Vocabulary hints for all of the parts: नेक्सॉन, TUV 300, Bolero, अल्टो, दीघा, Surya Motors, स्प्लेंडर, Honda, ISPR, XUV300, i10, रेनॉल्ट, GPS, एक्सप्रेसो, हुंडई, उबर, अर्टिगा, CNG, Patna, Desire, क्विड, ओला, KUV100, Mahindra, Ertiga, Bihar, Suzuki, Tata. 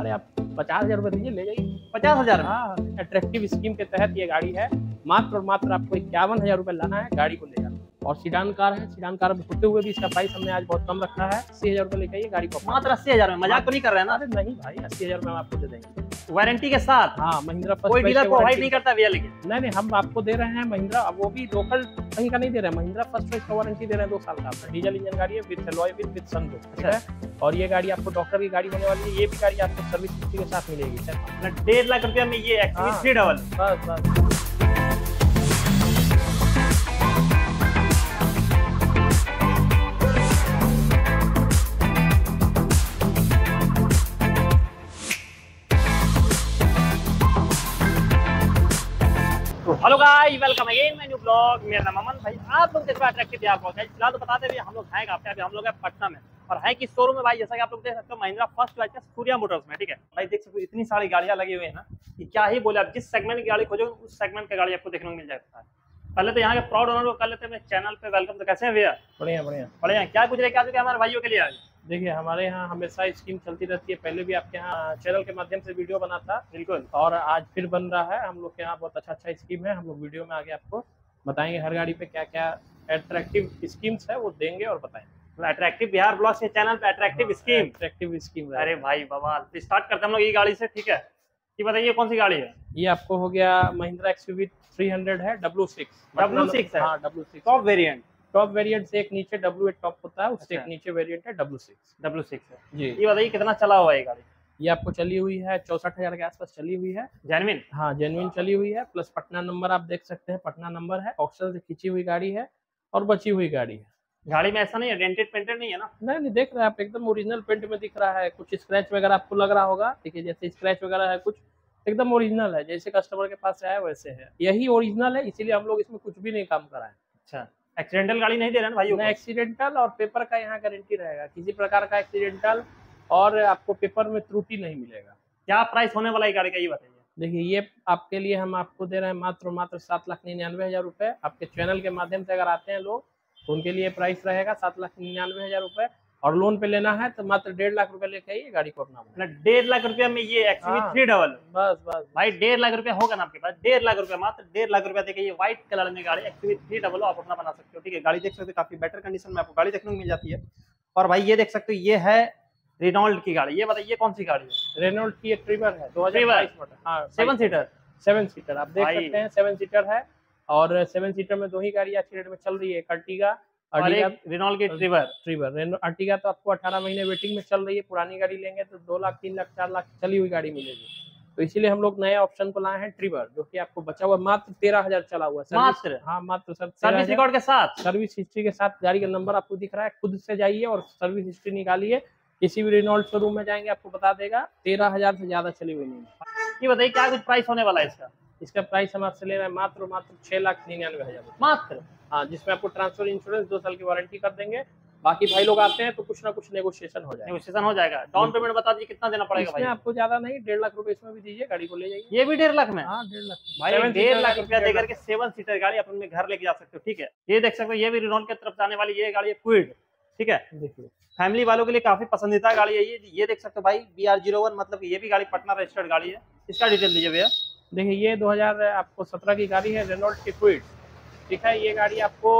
अरे आप 50,000 रुपये दीजिए, ले जाइए 50,000। हाँ, एट्रैक्टिव स्कीम के तहत ये गाड़ी है। मात्र और मात्र आपको 51,000 रुपये लाना है, गाड़ी को ले जाना। और सीडान कार है, सीडान कार होते हुए भी इसका प्राइस हमने आज बहुत कम रखा है। 80,000 रुपये लेके आइए गाड़ी को, मात्र 80,000 में। मजाक तो नहीं कर रहे हैं ना? अरे नहीं भाई, 80,000 में हम आपको दे देंगे वारंटी के साथ। हाँ, महिंद्रा कोई डीलर प्रोवाइड नहीं करता भैया, लेकिन नहीं, हम आपको दे रहे हैं महिंद्रा, वो भी लोकल कहीं का नहीं दे रहे हैं। महिंद्रा फर्स्ट प्राइस का वारंटी दे रहे हैं 2 साल का। डीजल इंजन गाड़ी है विद अलॉय विद सनरूफ, ठीक है। और ये गाड़ी आपको डॉक्टर की गाड़ी होने वाली है। ये भी गाड़ी आपको सर्विस हिस्ट्री के साथ मिलेगी सर। 1.5 लाख रुपया में ये XUV300। बस बस। Hello guys, welcome again my new blog. मेरा नाम अमन भाई, आप लोग देखो अट्रैक्टिव बिहार व्लॉग। फिलहाल तो बताते हैं हम लोग हैं कहाँ पे। अभी हम लोग हैं पटना में, और है कि शोरूम में भाई, जैसा कि आप लोग देख सकते हो महिंद्रा फर्स्ट प्राइस का सूर्या मोटर्स में, ठीक है भाई। देख सकते हो इतनी सारी गाड़ियाँ लगी हुई है ना कि क्या ही बोले। आप जिस सेगमेंट की गाड़ी खोजोगे उस सेगमेंट की गाड़ी आपको देखने को मिल जाता है। पहले तो यहाँ के प्राउड ओनर को कर लेते हैं चैनल पे वेलकम। तो कैसे हैं भैया? बढ़िया बढ़िया बढ़िया। क्या कुछ लेके आ चुके हैं हमारे भाइयों के लिए आज? देखिए, हमारे यहाँ हमेशा स्कीम चलती रहती है। पहले भी आपके यहाँ चैनल के माध्यम से वीडियो बना था, बिल्कुल, और आज फिर बन रहा है। हम लोग के यहाँ बहुत अच्छा अच्छा स्कीम है। हम लोग वीडियो में आगे आपको बताएंगे हर गाड़ी पे क्या क्या अट्रैक्टिव स्कीम्स है, वो देंगे और बताएंगे। अट्रैक्टिव बिहार व्लॉग्स के चैनल पे अट्रैक्टिव स्कीम, अट्रैक्टिव स्कीम। अरे भाई बाबा, स्टार्ट करते हम लोग ये गाड़ी से, ठीक है। ये बताइए कौन सी गाड़ी है? ये आपको हो गया महिंद्रा XUV 300 है, W6 है। हाँ, W6 top variant. Top variant से एक नीचे W8 टॉप होता है, उससे एक नीचे वेरिएंट है W6 है जी। ये बताइए कितना चला हुआ है ये गाड़ी? ये आपको चली हुई है 64,000 के आसपास चली हुई है। जेन्युइन? हाँ, जेन्युइन चली हुई है। प्लस पटना नंबर आप देख सकते हैं, पटना नंबर है। ऑक्शन से खींची हुई गाड़ी है और बची हुई गाड़ी है। गाड़ी में ऐसा नहीं है डेंटेड पेंटेड नहीं है ना? नहीं, देख रहे हैं आप, एकदम ओरिजिनल पेंट में दिख रहा है। कुछ स्क्रैच वगैरह आपको लग रहा होगा, ठीक है, जैसे स्क्रैच वगैरह है, कुछ एकदम ओरिजिनल है। जैसे कस्टमर के पास आया वैसे है, यही ओरिजिनल है। इसीलिए हम लोग इसमें कुछ भी नहीं काम कराए। अच्छा, एक्सीडेंटल गाड़ी नहीं दे रहे ना भाई? ना, एक्सीडेंटल और पेपर का यहाँ गारंटी रहेगा। किसी प्रकार का एक्सीडेंटल और आपको पेपर में त्रुटि नहीं मिलेगा। क्या प्राइस होने वाला है गाड़ी का, ये बताइए? देखिए, ये आपके लिए हम आपको दे रहे हैं मात्र मात्र 7,99,000 रुपये। आपके चैनल के माध्यम से अगर आते हैं लोग तो उनके लिए प्राइस रहेगा 7,99,000 रुपये। और लोन पे लेना है तो मात्र 1.5 लाख रुपये लेके आइए गाड़ी को अपना। 1.5 लाख रुपया में ये XUV300। बस बस भाई, 1.5 लाख रुपया होगा ना आपके पास? 1.5 लाख रुपया, मात्र 1.5 लाख रुपया देके ये व्हाइट कलर में गाड़ी XUV300 आप अपना बना सकते हो, ठीक है। गाड़ी देख सकते हो, काफी बेटर कंडीशन में आपको गाड़ी देखने को मिल जाती है। और भाई ये देख सकते हो, ये है रेनॉल्ट की गाड़ी। ये बताइए कौन सी गाड़ी है? रेनॉल्ट की ट्रिबर है, 2022 मॉडल। 7 सीटर आप देख सकते हैं, 7 सीटर है। और 7 सीटर में 2 ही गाड़ी अच्छी रेट में चल रही है, अर्टिगा और रेनॉल्ट की ट्रिबर। अर्टिगा तो आपको 18 महीने वेटिंग में चल रही है। पुरानी गाड़ी लेंगे तो 2 लाख 3 लाख 4 लाख चली हुई गाड़ी मिलेगी। तो इसीलिए हम लोग नए ऑप्शन को लाए हैं ट्रिबर, जो कि आपको बचा हुआ मात्र 13,000 चला हुआ है। मात्र? हाँ, मात्र सर। सर्विस रिकॉर्ड के साथ, सर्विस हिस्ट्री के साथ। गाड़ी का नंबर आपको दिख रहा है, खुद से जाइए और सर्विस हिस्ट्री निकालिए। किसी भी रेनॉल्ट शोरूम में जाएंगे आपको बता देगा 13,000 से ज्यादा चली हुई नहीं है। ये बताइए क्या कुछ प्राइस होने वाला है इसका? इसका प्राइस हम आपसे ले रहे हैं मात्र मात्र 6,99,000 रुपये मात्र। हाँ, जिसमें आपको ट्रांसफर इंश्योरेंस 2 साल की वारंटी कर देंगे। बाकी भाई लोग आते हैं तो कुछ ना कुछ नेगोशिएशन हो जाएगा। नेगोशिएशन हो जाएगा। डाउन पेमेंट बता दीजिए कितना देना पड़ेगा भाई? आपको ज्यादा नहीं, 1.5 लाख रुपए इसमें भी दीजिए, गाड़ी को ले जाइए। ये भी 1.5 लाख में? हाँ, 1.5 लाख भाई। 1.5 लाख रुपया देकर के 7 सीटर गाड़ी अपने घर लेके जा सकते हो, ठीक है। ये देख सकते हो, ये भी रेनॉल्ट की तरफ जाने वाली ये गाड़ी है, क्विड, ठीक है। फैमिली वालों के लिए काफी पसंदीदा गाड़ी है ये देख सकते हो भाई, BR01, मतलब ये भी गाड़ी पटना रजिस्टर्ड गाड़ी है। इसका डिटेल दीजिए भैया। देखिए, ये 2017 की गाड़ी है, रेनॉल्ट की क्विड, ठीक है। ये गाड़ी आपको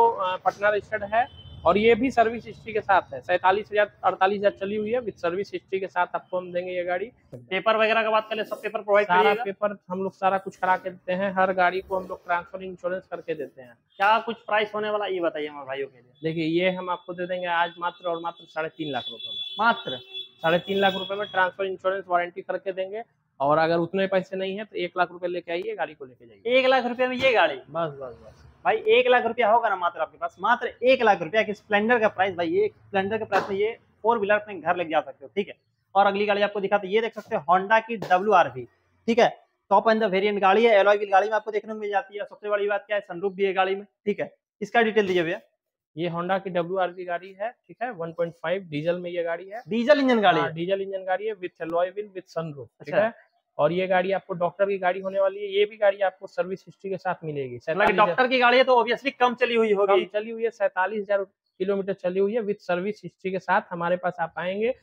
पटना रजिस्टर्ड है और ये भी सर्विस हिस्ट्री के साथ है। 47,000 48,000 चली हुई है, विद सर्विस हिस्ट्री के साथ आपको हम देंगे ये गाड़ी। पेपर वगैरह का बात करें, सब पेपर प्रोवाइड करिएगा? सारा पेपर हम लोग सारा कुछ करा के देते हैं। हर गाड़ी को हम लोग ट्रांसफर इंश्योरेंस करके देते हैं। क्या कुछ प्राइस होने वाला ये बताइए हमारे भाइयों के लिए? देखिए, ये हम आपको दे देंगे आज मात्र और मात्र 3.5 लाख रुपये में। मात्र 3.5 लाख रुपये में ट्रांसफर इंश्योरेंस वारंटी करके देंगे। और अगर उतने पैसे नहीं है तो 1 लाख रुपये लेके आइए, गाड़ी को लेके जाइए। 1 लाख रुपये में ये गाड़ी? बस बस बस भाई, 1 लाख रुपया होगा ना मात्र आपके पास? मात्र 1 लाख रुपया की स्प्लेंडर का प्राइस भाई। ये स्प्लेंडर के प्राइस में ये 4 व्हीलर अपने घर लेके जा सकते हो, ठीक है। और अगली गाड़ी आपको दिखाते हैं, ये देख सकते हो होंडा की WRV, ठीक है। टॉप एंड द वेरियंट गाड़ी है, एलॉय व्हील गाड़ी में आपको देखने को मिल जाती है। सबसे बड़ी बात क्या है, सनरूफ भी है गाड़ी में, ठीक है। इसका डिटेल दीजिए भैया। ये होंडा की WRV गाड़ी है, ठीक है। 1.5 डीजल में ये गाड़ी है, डीजल इंजन गाड़ी है। डीजल इंजन गाड़ी है with alloy wheel with sunroof, ठीक है। और ये गाड़ी आपको डॉक्टर की गाड़ी होने वाली है। ये भी गाड़ी आपको सर्विस हिस्ट्री के साथ मिलेगी। डॉक्टर की गाड़ी है तो ऑब्वियसली कम चली हुई होगी। चली हुई है 47,000 किलोमीटर चली हुई है, विद सर्विस हिस्ट्री के साथ। हमारे पास आप आएंगे,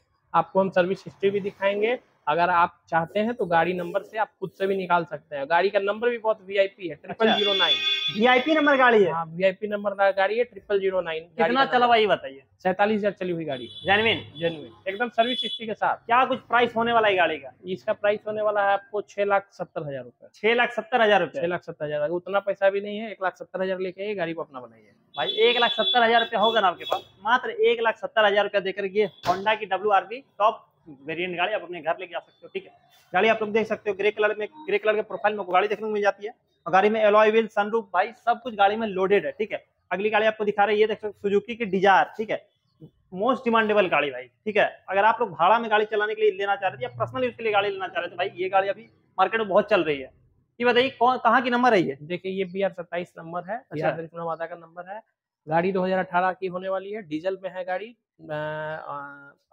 आपको हम सर्विस हिस्ट्री भी दिखाएंगे अगर आप चाहते हैं तो गाड़ी नंबर से आप खुद से भी निकाल सकते हैं। गाड़ी का नंबर भी बहुत वीआईपी है, 0009 वीआईपी नंबर गाड़ी है। हाँ, वीआईपी नंबर गाड़ी है, 0009। कितना चला हुआ ये बताइए? 47,000 चली हुई गाड़ी, जेन्युइन एकदम सर्विस हिस्ट्री के साथ। क्या कुछ प्राइस होने वाला है गाड़ी का? इसका प्राइस होने वाला है आपको 6,70,000 रूपये। 6,70,000 रूपये, 6,70,000। उतना पैसा भी नहीं है, 1,70,000 लेके गाड़ी को अपना बनाइए भाई। 1,70,000 रूपया होगा ना आपके पास? मात्र 1,70,000 रूपया देकर ये होंडा की WRV टॉप वेरिएंट गाड़ी आप अपने घर लेके जा सकते हो। ठीक है, गाड़ी आप लोग देख सकते हो, ग्रे कलर में, ग्रे कलर के प्रोफाइल में गाड़ी देखने को मिल जाती है। और गाड़ी में एलॉय व्हील, सनरूफ, भाई सब कुछ गाड़ी में लोडेड है। ठीक है, अगली गाड़ी आपको दिखा रही है, देख सकते हो, सुजुकी की डिजायर। ठीक है, मोस्ट डिमांडेबल गाड़ी भाई। ठीक है, अगर आप लोग भाड़ा में गाड़ी चलाने के लिए लेना चाह रहे थे या पर्सनल यूज के लिए गाड़ी लेना चाह रहे थे, भाई ये गाड़ी अभी मार्केट में बहुत चल रही है। ये बताइए कौन, कहाँ की नंबर है ये? देखिए, ये BR 27 नंबर है, माता का नंबर है। गाड़ी 2018 की होने वाली है, डीजल में है गाड़ी,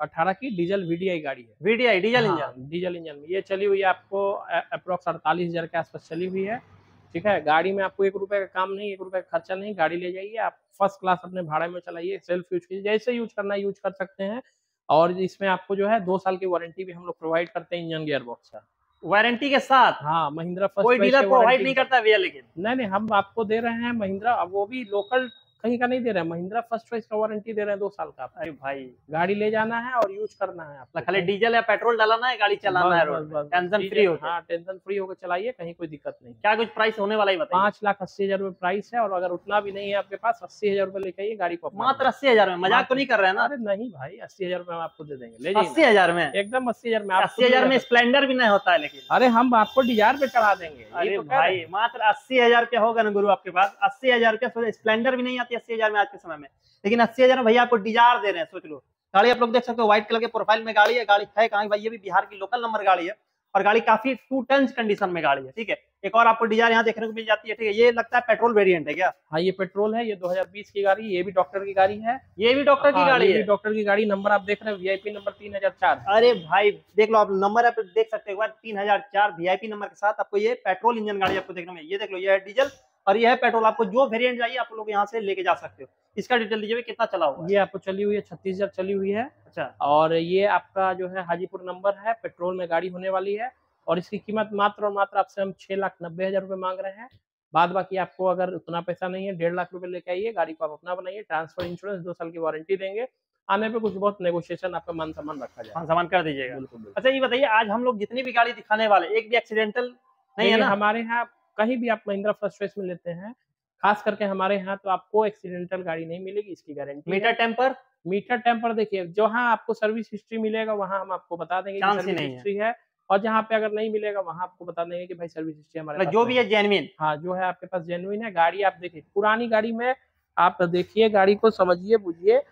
18 की डीजल VDI गाड़ी है। VDI diesel engine, diesel engine में ये चली हुई है आपको अप्रोक्स 48,000 के आसपास चली हुई है। ठीक है, गाड़ी में आपको 1 रुपए का काम नहीं, 1 रुपए का खर्चा नहीं। गाड़ी ले जाइए आप, फर्स्ट क्लास अपने भाड़े में चलाइए, सेल्फ यूज कीजिए, जैसे यूज करना यूज कर सकते हैं। और इसमें आपको जो है 2 साल की वारंटी भी हम लोग प्रोवाइड करते हैं इंजन गियरबॉक्स का, वारंटी के साथ। हाँ, महिंद्रा कोई डीलर प्रोवाइड नहीं करता भैया, लेकिन नहीं हम आपको दे रहे हैं महिंद्रा, वो भी लोकल कहीं का नहीं दे रहा है, महिंद्रा फर्स्ट चॉइस का वारंटी दे रहे हैं 2 साल का। अरे भाई, गाड़ी ले जाना है और यूज करना है आपको, खाली डीजल या पेट्रोल डालना है, गाड़ी चलाना है, टेंशन फ्री हो। हाँ, टेंशन फ्री होकर चलाइए, कहीं कोई दिक्कत नहीं। क्या कुछ प्राइस होने वाला है बताइए? 5,80,000 रूपये प्राइस है। और अगर उतना भी नहीं है आपके पास, 80,000 रूपये लेके आइए गाड़ी को। मात्र 80,000 में? मजाक तो नहीं कर रहे हैं ना? अरे नहीं भाई, 80,000 रूपये हम आपको दे देंगे। 80,000 में? एकदम 80,000 में। 80,000 में स्प्लेंडर भी नहीं होता है लेकिन। अरे हम आपको डिजायर पे चढ़ा देंगे। अरे भाई, मात्र 80,000 रूपया होगा ना गुरु आपके पास? 80,000 रूपया, स्प्लेंडर भी नहीं आती 80,000 में आज के समय में, लेकिन 80,000 में भैया आपको डिजायर दे रहे हैं। सोच लो, गाड़ी आप लोग देख सकते हो, व्हाइट कलर के प्रोफाइल में गाड़ी है। गाड़ी है कहाँ भाई? ये भी बिहार की लोकल नंबर गाड़ी है और गाड़ी काफी 2 टन कंडीशन में गाड़ी है। ठीक है, एक और आपको डिजायर यहाँ देखने को मिल जाती है। ठीक है, ये लगता है पेट्रोल वेरिएंट है क्या? हाँ, ये पेट्रोल है। ये 2020 की गाड़ी, ये भी डॉक्टर की गाड़ी है। ये भी डॉक्टर की गाड़ी है, डॉक्टर की गाड़ी। नंबर आप देख रहे हैं, वीआईपी नंबर 3004। अरे भाई, देख लो आप, नंबर आप देख सकते हो, 3004 वीआईपी नंबर के साथ आपको ये पेट्रोल इंजन गाड़ी आपको देखने में। ये देख लो, ये है डीजल और यह है पेट्रोल। आपको जो वेरिएंट चाहिए आप लोग यहाँ से लेके जा सकते हो। इसका डिटेल दीजिए, कितना चला हुआ? ये आपको चली हुई है 36,000 चली हुई है। अच्छा, और ये आपका जो है हाजीपुर नंबर है, पेट्रोल में गाड़ी होने वाली है। और इसकी कीमत मात्र और मात्र आपसे हम 6,90,000 रूपये मांग रहे हैं। बाद बाकी आपको अगर उतना पैसा नहीं है, 1,50,000 रूपये लेके आइए, गाड़ी को आप अपना बनाइए। ट्रांसफर, इंश्योरेंस, 2 साल की वारंटी देंगे। आने पे कुछ बहुत नेगोशिएशन, आपका मान सम्मान रखा जाए, मान सम्मान कर दीजिएगा। अच्छा, ये बताइए, आज हम लोग जितनी भी गाड़ी दिखाने वाले, एक भी एक्सीडेंटल नहीं है ना हमारे यहाँ? कहीं भी आप महिंद्रा फर्स्ट चॉइस में लेते हैं, खास करके हमारे यहाँ, तो आपको एक्सीडेंटल गाड़ी नहीं मिलेगी, इसकी guarantee. Meter tamper, meter tamper देखिए, जहाँ आपको सर्विस हिस्ट्री मिलेगा वहाँ हम आपको बता देंगे कि सर्विस हिस्ट्री है। और जहाँ पे अगर नहीं मिलेगा वहाँ आपको बता देंगे कि भाई सर्विस हिस्ट्री हमारे जो भी है जेन्युइन। हाँ, जो है आपके पास जेन्युइन है। गाड़ी आप देखिए, पुरानी गाड़ी में आप देखिए, गाड़ी को समझिए बुझिए।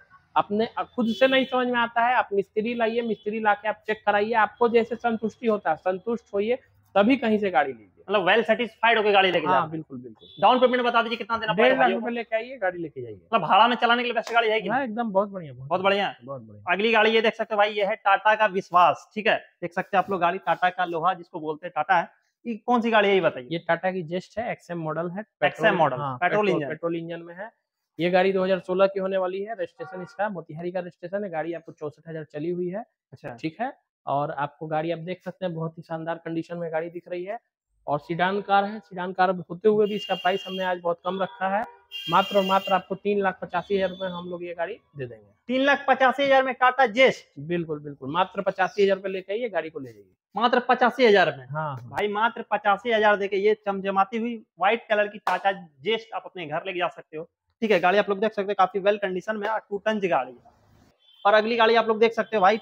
अपने खुद से नहीं समझ में आता है, आप मिस्त्री लाइए, मिस्त्री लाके आप चेक कराइए। आपको जैसे संतुष्टि होता है, संतुष्ट होइए, तभी कहीं से गाड़ी लीजिए, मतलब वेल सेटिस्फाइड होकर गाड़ी लेके। हाँ, बिल्कुल बिल्कुल। डाउन पेमेंट बता दीजिए कितना देना पड़ेगा? 1,50,000 लेके आइए, गाड़ी लेके जाइए। मतलब भाड़ा में चलाने के लिए बेस्ट गाड़ी है कि? हाँ, एकदम बहुत बढ़िया, बहुत बढ़िया, बहुत बढ़िया। अगली गाड़ी ये देख सकते हो भाई, ये है टाटा का विश्वास। ठीक है, देख सकते हैं आप लोग, गाड़ी टाटा का लोहा जिसको बोलते हैं, टाटा है। ये कौन सी गाड़ी है ये बताइए? ये टाटा की जेस्ट है, XM मॉडल है, XM model, petrol engine, petrol engine में है। ये गाड़ी 2016 की होने वाली है। रजिस्ट्रेशन इसका मोतिहारी का रजिस्ट्रेशन है। गाड़ी आपको 64,000 चली हुई है। अच्छा, ठीक है। और आपको गाड़ी आप देख सकते हैं, बहुत ही शानदार कंडीशन में गाड़ी दिख रही है। और सीडान कार है, सीडान कार होते हुए भी इसका प्राइस हमने आज बहुत कम रखा है। मात्र और मात्र आपको 3,85,000 रूपये हम लोग ये गाड़ी दे देंगे। 3,85,000 में टाटा जेस्ट? बिल्कुल बिल्कुल, मात्र 85,000 रूपये लेके आइए, गाड़ी को ले जाइए, मात्र 85,000 में। हाँ भाई, मात्र 85,000 देके ये चमचमाती हुई व्हाइट कलर की टाटा जेस्ट आप अपने घर लेके जा सकते हो। ठीक है, गाड़ी आप लोग देख सकते हो, काफी वेल कंडीशन में 2 टन गाड़ी है। और अगली गाड़ी आप लोग देख सकते हो भाई,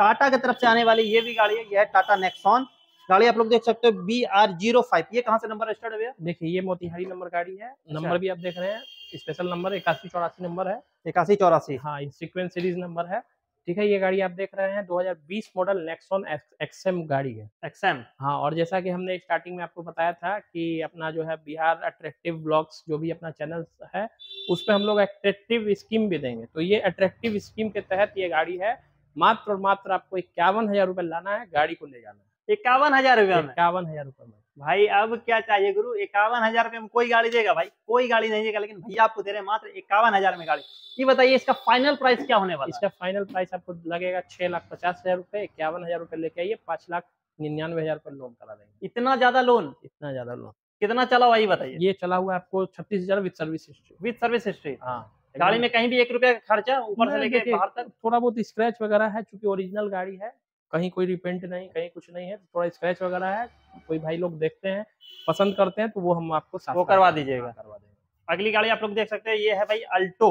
टाटा की तरफ से आने वाली ये भी गाड़ी है। यह है टाटा नेक्सॉन। गाड़ी आप लोग देख सकते हो BR 05। ये कहाँ से नंबर रजिस्टर्ड है? देखिए, ये मोतिहारी नंबर गाड़ी है। नंबर भी आप देख रहे हैं, स्पेशल नंबर 8184 नंबर है, 8184। हाँ, ये सीक्वेंस सीरीज नंबर है। ठीक है, ये गाड़ी आप देख रहे हैं, 2020 मॉडल नेक्सॉन XM गाड़ी है, XM। हाँ, और जैसा कि हमने स्टार्टिंग में आपको बताया था कि अपना जो है बिहार अट्रैक्टिव ब्लॉग्स जो भी अपना चैनल है, उस पर हम लोग अट्रैक्टिव स्कीम भी देंगे। तो ये अट्रैक्टिव स्कीम के तहत ये गाड़ी है। मात्र और मात्र आपको 51,000 रूपये लाना है, गाड़ी को ले जाना है। 51,000 रुपया में 51,000 रुपये में भाई अब क्या चाहिए गुरु। 51,000 रुपये में कोई गाड़ी देगा भाई, कोई गाड़ी नहीं देगा, लेकिन भैया आपको दे रहे हैं मात्र 51,000 में गाड़ी। ये बताइए इसका फाइनल प्राइस क्या होने वाला? इसका फाइनल प्राइस आपको लगेगा 6,50,000 रुपये। 51,000 रुपये लेके आइए, 5,99,000 पर लोन करा देंगे। इतना ज्यादा लोन? इतना ज्यादा लोन। कितना चला हुआ ये बताइए? ये चला हुआ आपको 36,000 with service history. With service history, हाँ। गाड़ी में कहीं भी 1 रुपया का खर्चा ऊपर से लेके बाहर तक? थोड़ा बहुत स्क्रैच वगैरह है, चूंकि ओरिजिनल गाड़ी है, कहीं कोई रिपेंट नहीं, कहीं कुछ नहीं है, थोड़ा स्क्रैच वगैरह है। कोई भाई लोग देखते हैं, पसंद करते हैं, तो वो हम आपको वो करवा दीजिएगा, करवा देंगे। अगली गाड़ी आप लोग देख सकते हैं, ये है भाई अल्टो,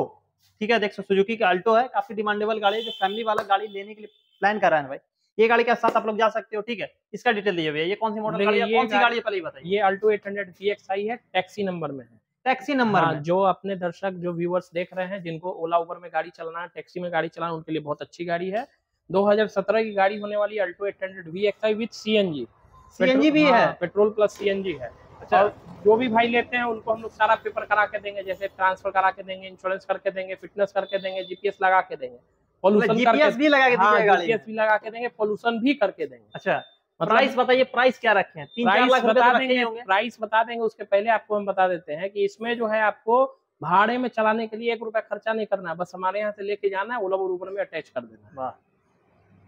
ठीक है, देख सकते सुजुकी का अल्टो है, काफी डिमांडेबल गाड़ी है, जो फैमिली वाला गाड़ी लेने के लिए प्लान कर रहा है भाई, ये गाड़ी के साथ आप लोग जा सकते हो, ठीक है। इसका डिटेल दीजिए भैया, ये कौन सी मॉडल गाड़ी है, कौन सी गाड़ी है पहले बताइए। ये अल्टो 800 GXi है, टैक्सी नंबर में है, टैक्सी नंबर में। जो अपने दर्शक जो व्यूअर्स देख रहे हैं, जिनको ओला उबर में गाड़ी चलाना है, टैक्सी में गाड़ी चलाना, उनके लिए बहुत अच्छी गाड़ी है। 2017 की गाड़ी होने वाली अल्टो 800 VXi विद CNG भी है, पेट्रोल प्लस CNG है। अच्छा, जो भी भाई लेते हैं उनको हम लोग सारा पेपर करा के देंगे, जैसे ट्रांसफर करा के देंगे, इंश्योरेंस करके देंगे, फिटनेस करके देंगे, GPS लगा के देंगे, जीपीएस भी लगा के देंगे, जीपीएस भी लगा के देंगे, पोल्यूशन भी करके देंगे। अच्छा, प्राइस बताइए, प्राइस क्या रखे हैं? 3-4 लाख बता देंगे, प्राइस बता देंगे। उसके पहले आपको हम बता देते हैं कि इसमें जो है आपको भाड़े में चलाने के लिए 1 रुपया खर्चा नहीं करना है, बस हमारे यहाँ से लेके जाना है, ओला उबर में अटैच कर देना है।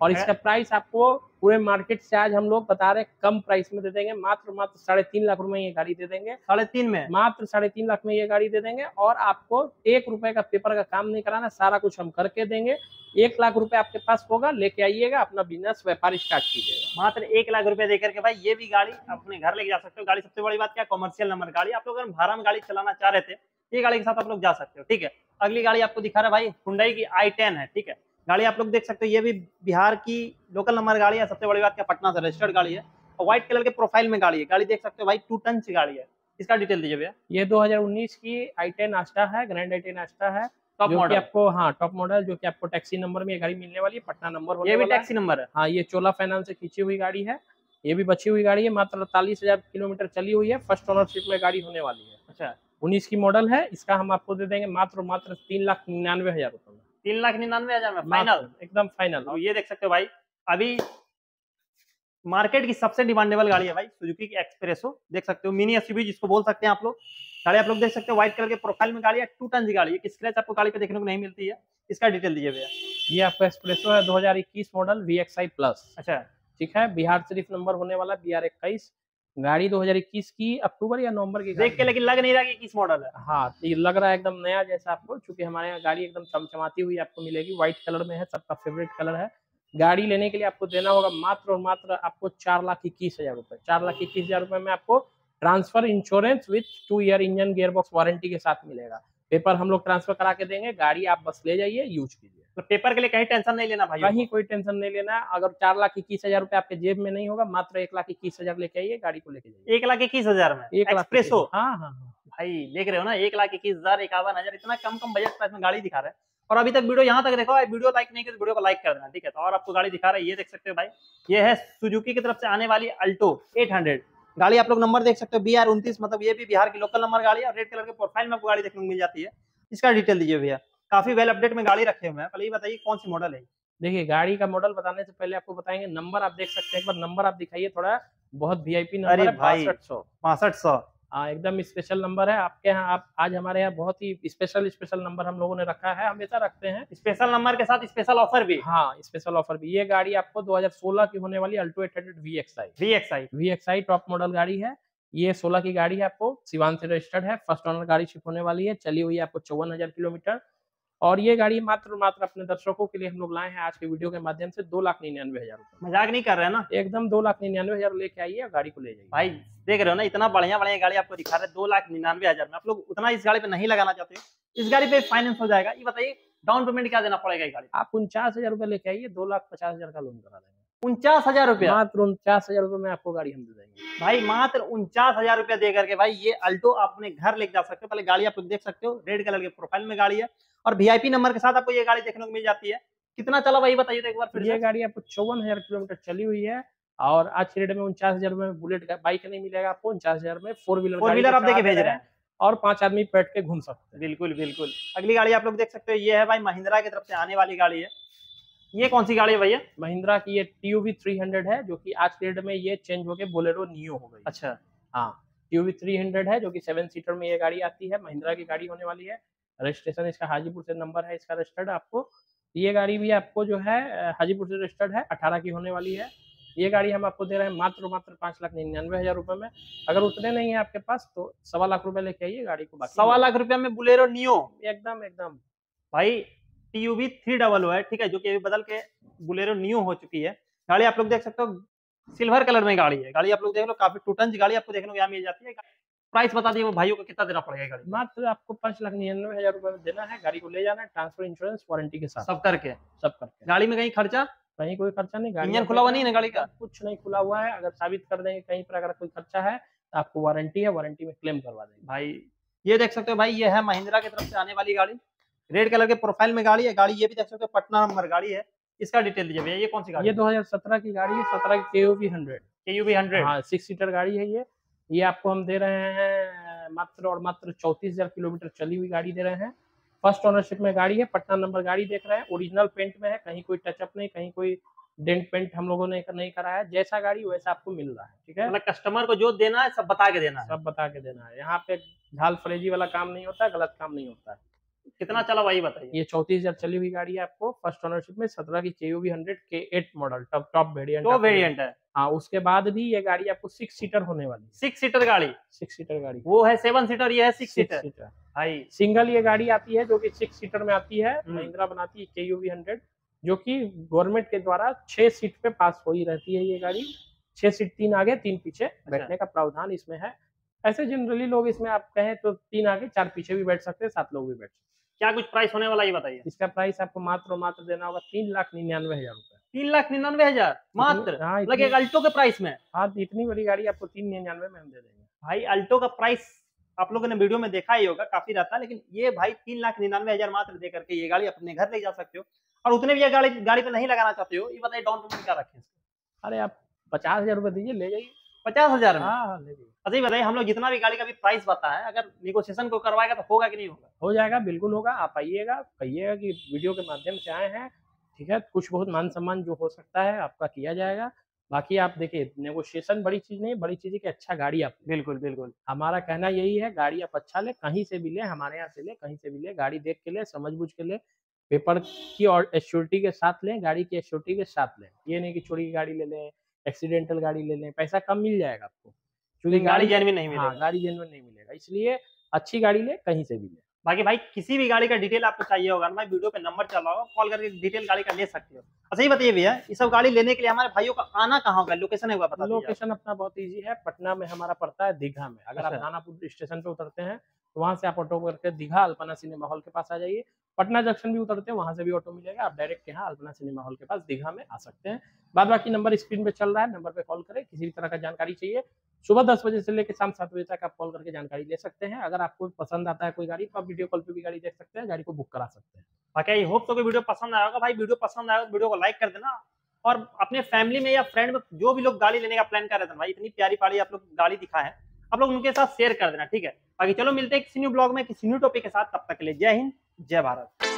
और इसका प्राइस आपको पूरे मार्केट से आज हम लोग बता रहे कम प्राइस में दे देंगे, मात्र 3.5 लाख रुपए में ये गाड़ी दे देंगे। 3.5 में मात्र 3.5 लाख में ये गाड़ी दे देंगे। और आपको 1 रुपए का पेपर का काम नहीं कराना, सारा कुछ हम करके देंगे। 1 लाख रुपए आपके पास होगा, लेके आइएगा, अपना बिजनेस व्यापार स्टार्ट कीजिएगा। मात्र 1 लाख रुपए देकर के भाई ये भी गाड़ी अपने घर लेके जा सकते हो। गाड़ी सबसे बड़ी बात क्या, कॉमर्शियल नंबर गाड़ी। आप लोग अगर भाड़ा में गाड़ी चलाना चाह रहे थे, ये गाड़ी के साथ आप लोग जा सकते हो, ठीक है। अगली गाड़ी आपको दिखा रहा है भाई, हुंडई की i10 है, ठीक है, गाड़ी आप लोग देख सकते हो। ये भी बिहार की लोकल नंबर गाड़ी है, सबसे बड़ी बात क्या, पटना से रजिस्टर्ड गाड़ी है, और व्हाइट कलर के प्रोफाइल में गाड़ी है। गाड़ी देख सकते हो भाई, 2 टन की गाड़ी है। इसका डिटेल दीजिए भैया। ये 2019 की i10 आस्टा है, ग्रैंड i10 आस्टा है, टॉप मॉडल आपको, हाँ टॉप मॉडल, जो कि आपको टैक्सी नंबर में ये गाड़ी मिलने वाली है, पटना नंबर, ये भी टैक्सी नंबर है, हाँ। ये चोला फाइनेंस से खींची हुई गाड़ी है, ये भी बची हुई गाड़ी है, मात्र 48,000 किलोमीटर चली हुई है, फर्स्ट ओनरशिप में गाड़ी होने वाली है। अच्छा, 19 की मॉडल है, इसका हम आपको दे देंगे मात्र 3,99,000 रुपये में। 3,99,000 में फाइनल, एकदम फाइनल। और ये देख सकते हो भाई, अभी मार्केट की सबसे डिमांडेबल गाड़ी है भाई, सुजुकी की एक्सप्रेसो, देख सकते हो, मिनी एसयूवी जिसको बोल सकते हैं आप लोग। गाड़ी आप लोग देख सकते हो, व्हाइट कलर के प्रोफाइल में गाड़ी है, 2 टन की गाड़ी है, स्क्रैच आपको गाड़ी पे देखने को नहीं मिलती है। इसका डिटेल दीजिए भैया। ये आपका एक्सप्रेसो है, 2021 मॉडल, VXi+। अच्छा, ठीक है, बिहार शरीफ नंबर होने वाला, BR 21। गाड़ी 2021 की अक्टूबर या नवंबर की, देख के लेकिन लग नहीं रहा कि किस मॉडल है, हाँ ये लग रहा है एकदम नया जैसा आपको, क्योंकि हमारे यहाँ गाड़ी एकदम चमचमाती हुई आपको मिलेगी, व्हाइट कलर में है, सबका फेवरेट कलर है। गाड़ी लेने के लिए आपको देना होगा मात्र और मात्र आपको 4,21,000 रुपए। 4,21,000 रुपए में आपको transfer insurance with 2 year engine gearbox warranty के साथ मिलेगा। पेपर हम लोग ट्रांसफर करा के देंगे, गाड़ी आप बस ले जाइए, यूज कीजिए। तो पेपर के लिए कहीं टेंशन नहीं लेना भाई, कहीं कोई टेंशन नहीं लेना। अगर 4,21,000 रुपए आपके जेब में नहीं होगा, मात्र 1,21,000 लेके आइए, गाड़ी को लेके जाइए। 1,21,000 में एक्सप्रेसो, हाँ हाँ भाई, देख रहे हो ना, 1,21,000, 51,000, इतना कम बजट प्राइस में गाड़ी दिखा रहा है। और अभी तक वीडियो यहाँ तक देखो, वीडियो लाइक नहीं किया तो वीडियो को लाइक कर देना, ठीक है। और आपको गाड़ी दिखा रहा है, ये देख सकते हो भाई, ये है सुजुकी की तरफ से आने वाली अल्टो 800 गाड़ी। आप लोग नंबर देख सकते हो, BR 29, मतलब ये भी बिहार की लोकल नंबर गाड़ी है, और रेड कलर के प्रोफाइल में आपको गाड़ी देखने को मिल जाती है। इसका डिटेल दीजिए भैया। काफी वेल अपडेट में गाड़ी रखे हुए हैं, पहले ये बताइए कौन सी मॉडल है। देखिए, गाड़ी का मॉडल बताने से पहले आपको बताएंगे नंबर, आप देख सकते हैं, एक बार नंबर आप दिखाइए थोड़ा, बहुत VIP नंबर है, 6500, एकदम स्पेशल नंबर है आपके यहाँ। आप आज हमारे यहाँ बहुत ही स्पेशल नंबर हम लोगों ने रखा है, हमेशा रखते हैं स्पेशल नंबर के साथ स्पेशल ऑफर भी, हाँ स्पेशल ऑफर भी। ये गाड़ी आपको 2016 की होने वाली अल्टो 800 VXi टॉप मॉडल गाड़ी है। ये 16 की गाड़ी है, आपको सिवान से रजिस्टर्ड है, फर्स्ट ऑनर गाड़ी शिप होने वाली है, चली हुई है आपको 54,000 किलोमीटर। और ये गाड़ी मात्र अपने दर्शकों के लिए हम लोग लाए हैं आज के वीडियो के माध्यम से 2,99,000 रुपए। मजाक नहीं कर रहे हैं ना, एकदम 2,99,000 लेके आइए, गाड़ी को ले जाइए भाई। देख रहे हो ना, इतना बढ़िया गाड़ी आपको दिखा रहे हैं 2,99,000 में। आप लोग उतना इस गाड़ी पे नहीं लगाना चाहते, इस गाड़ी पे फाइनेंस हो जाएगा। ये बताइए डाउन पेमेंट क्या देना पड़ेगा गाड़ी? आप 49,000 रुपए लेके आइए, 2,50,000 का लोन करा देंगे। 49,000 रुपया, मात्र 49,000 रुपये में आपको गाड़ी हम दे देंगे भाई, मात्र 49,000 रुपया दे करके भाई ये अल्टो आप अपने घर लेके जा सकते हो। पहले गाड़ी आप लोग देख सकते हो, रेड कलर के प्रोफाइल में गाड़ी है, और VIP नंबर के साथ आपको ये गाड़ी देखने को मिल जाती है। कितना चला भाई बताइए तो एक बार फिर। ये गाड़ी आपको 54,000 किलोमीटर चली हुई है, और आज के डेट में 49,000 रुपये में बुलेट बाइक नहीं मिलेगा आपको, 49,000 में फोर व्हीलर आप देखे भेज रहे हैं, और 5 आदमी बैठ के घूम सकते हैं। बिल्कुल बिल्कुल। अगली गाड़ी आप लोग देख सकते हो, ये है भाई महिंद्रा की तरफ से आने वाली गाड़ी है, ये कौन सी गाड़ी है भैया? महिंद्रा की ये TUV 300 है, जो कि आज के डेट में ये चेंज होके बोलेरो नियो हो गई। अच्छा हाँ, TUV 300 है जो कि 7 सीटर में ये गाड़ी आती है। महिंद्रा की गाड़ी होने वाली है। रजिस्ट्रेशन इसका हाजीपुर से नंबर है इसका रजिस्टर्ड। आपको ये गाड़ी भी आपको जो है हाजीपुर से रजिस्टर्ड है, 18 की होने वाली है। ये गाड़ी हम आपको दे रहे हैं मात्र 5,99,000 रुपए में। अगर उतने नहीं है आपके पास तो 1.25 लाख रुपए लेके आइए गाड़ी को। 1.25 लाख रुपए में बोलेरो नियो, एकदम एकदम भाई। TUV 300 है, ठीक है, जो कि अभी बदल के बोलेरो नियो हो चुकी है। गाड़ी आप लोग देख सकते हो, सिल्वर कलर में गाड़ी है। गाड़ी आप लोग देख लो, काफी टूटंज गाड़ी आपको देखने को यहाँ मिल जाती है। प्राइस बता दिए वो भाइयों को कितना देना पड़ेगा गाड़ी? मात्र आपको 5,99,000 रुपए में देना है। गाड़ी को ले जाना है, ट्रांसफर इंश्योरेंस वारंटी के साथ, सब करके। गाड़ी में कहीं खर्चा? कहीं कोई खर्चा नहीं। इंजन खुला हुआ नहीं है गाड़ी का? कुछ नहीं खुला हुआ है। अगर साबित कर देंगे कहीं पर अगर कोई खर्चा है तो आपको वारंटी है, वारंटी में क्लेम करवा देंगे भाई। ये देख सकते हो भाई, ये है महिंद्रा की तरफ से आने वाली गाड़ी। रेड कलर के प्रोफाइल में गाड़ी है। गाड़ी ये भी देख सकते हो पटना नंबर गाड़ी है। इसका डिटेल दीजिए भैया, ये कौन सी गाड़ी? ये 2017 की गाड़ी है, 17 की KUV100। हाँ, 6 सीटर गाड़ी है ये आपको हम दे रहे हैं मात्र और मात्र 34,000 किलोमीटर चली हुई गाड़ी दे रहे हैं। फर्स्ट ओनरशिप में गाड़ी है, पटना नंबर गाड़ी देख रहे हैं। ओरिजिनल पेंट में है, कहीं कोई टचअप नहीं, कहीं कोई डेंट पेंट हम लोगों ने नहीं करा है। जैसा गाड़ी वैसा आपको मिल रहा है, ठीक है। मतलब कस्टमर को जो देना है सब बता के देना है, सब बता के देना है। यहाँ पे झाल फरेजी वाला काम नहीं होता, गलत काम नहीं होता। कितना चला भाई बताइए? ये 34,000 चली हुई गाड़ी है आपको फर्स्ट ऑनरशिप में। 17 की KUV100 K8 model top variant है। हाँ, उसके बाद भी ये गाड़ी आपको 6 सीटर होने वाली है। 6 सीटर गाड़ी, 6 सीटर गाड़ी। वो है 7 सीटर, ये है 6 सीटर भाई। सिंगल ये गाड़ी आती है जो कि 6 सीटर में आती है। महिंद्रा बनाती है KUV100, जो कि गवर्नमेंट के द्वारा 6 सीट पे पास हो ही रहती है। ये गाड़ी 6 सीट, 3 आगे 3 पीछे बैठने का प्रावधान इसमें है। ऐसे जनरली लोग इसमें आप कहें तो 3 आगे 4 पीछे भी बैठ सकते हैं, 7 लोग भी बैठ सकते हैं। क्या कुछ प्राइस होने वाला है बताइए? इसका प्राइस आपको मात्र मात्र देना होगा 3,99,000 रुपए। 3,99,000 मात्र लगेगा अल्टो के प्राइस में। हाँ, इतनी बड़ी गाड़ी आपको 3,99,000 में हम दे देंगे भाई। अल्टो का प्राइस आप लोगों ने वीडियो में देखा ही होगा, काफी रहता है, लेकिन ये भाई 3,99,000 मात्र दे करके ये गाड़ी अपने घर ले जा सकते हो। और उतने भी गाड़ी पे नहीं लगाना चाहते हो, ये बताइए डाउन पेमेंट क्या रखें? अरे आप 50,000 रुपए दीजिए, ले जाइए 50,000 में। हाँ, अजी बताइए, हम लोग जितना भी गाड़ी का भी प्राइस बताया, अगर निगोशिएशन को करवाएगा तो होगा कि नहीं होगा? हो जाएगा, बिल्कुल होगा। आप आइएगा, कहिएगा कि वीडियो के माध्यम से आए हैं, ठीक है, कुछ बहुत मान सम्मान जो हो सकता है आपका किया जाएगा। बाकी आप देखिए, नेगोशिएशन बड़ी चीज नहीं, बड़ी चीज है कि अच्छा गाड़ी आप। बिल्कुल बिल्कुल, हमारा कहना यही है, गाड़ी आप अच्छा ले, कहीं से भी ले, हमारे यहाँ से ले, कहीं से भी ले, गाड़ी देख के ले, समझ बूझ के ले, पेपर की और एश्योरिटी के साथ लें, गाड़ी की एश्योरिटी के साथ लें। ये नहीं कि चोरी की गाड़ी ले लें, एक्सीडेंटल गाड़ी ले लें, पैसा कम मिल जाएगा आपको, क्योंकि गाड़ी जेन्युइन नहीं मिलेगा। हाँ, गाड़ी जेन्युइन नहीं मिलेगा, इसलिए अच्छी गाड़ी ले, कहीं से भी ले। बाकी भाई किसी भी गाड़ी का डिटेल आपको चाहिए होगा भाई, वीडियो पे नंबर चला होगा, कॉल करके डिटेल गाड़ी का ले सकते हो। अच्छा ये बताइए भैया, ये सब गाड़ी लेने के लिए हमारे भाइयों का आना कहाँ होगा? लोकेशन एक बार बता दीजिए। लोकेशन अपना बहुत ईजी है, पटना में हमारा पड़ता है, दीघा में। अगर आप दानापुर स्टेशन पे उतरते हैं तो वहाँ से आप ऑटो करके दीघा अल्पना सिनेमा हॉल के पास आ जाइए। पटना जंक्शन भी उतरते हैं, वहां से भी ऑटो मिलेगा। आप डायरेक्ट यहाँ अल्पना सिनेमा हॉल के पास दीघा में आ सकते हैं। बाद बाकी नंबर स्क्रीन पे चल रहा है, नंबर पे कॉल करें। किसी भी तरह का जानकारी चाहिए, सुबह 10 बजे से लेकर शाम 7 बजे तक आप कॉल करके जानकारी ले सकते हैं। अगर आपको पसंद आता है कोई गाड़ी तो आप वीडियो कॉल पे भी गाड़ी देख सकते हैं, गाड़ी को बुक करा सकते हैं। बाकी आई होप तो वीडियो पसंद आया होगा भाई। वीडियो पसंद आया तो वीडियो को लाइक कर देना, और अपने फैमिली में या फ्रेंड में जो भी लोग गाड़ी लेने का प्लान कर रहे थे भाई, इतनी प्यारी प्यारी आप लोग गाड़ी दिखा है, आप लोग उनके साथ शेयर कर देना, ठीक है। बाकी चलो मिलते हैं किसी न्यू ब्लॉग में किसी न्यू टॉपिक के साथ, तब तक के लिए जय हिंद, जय भारत।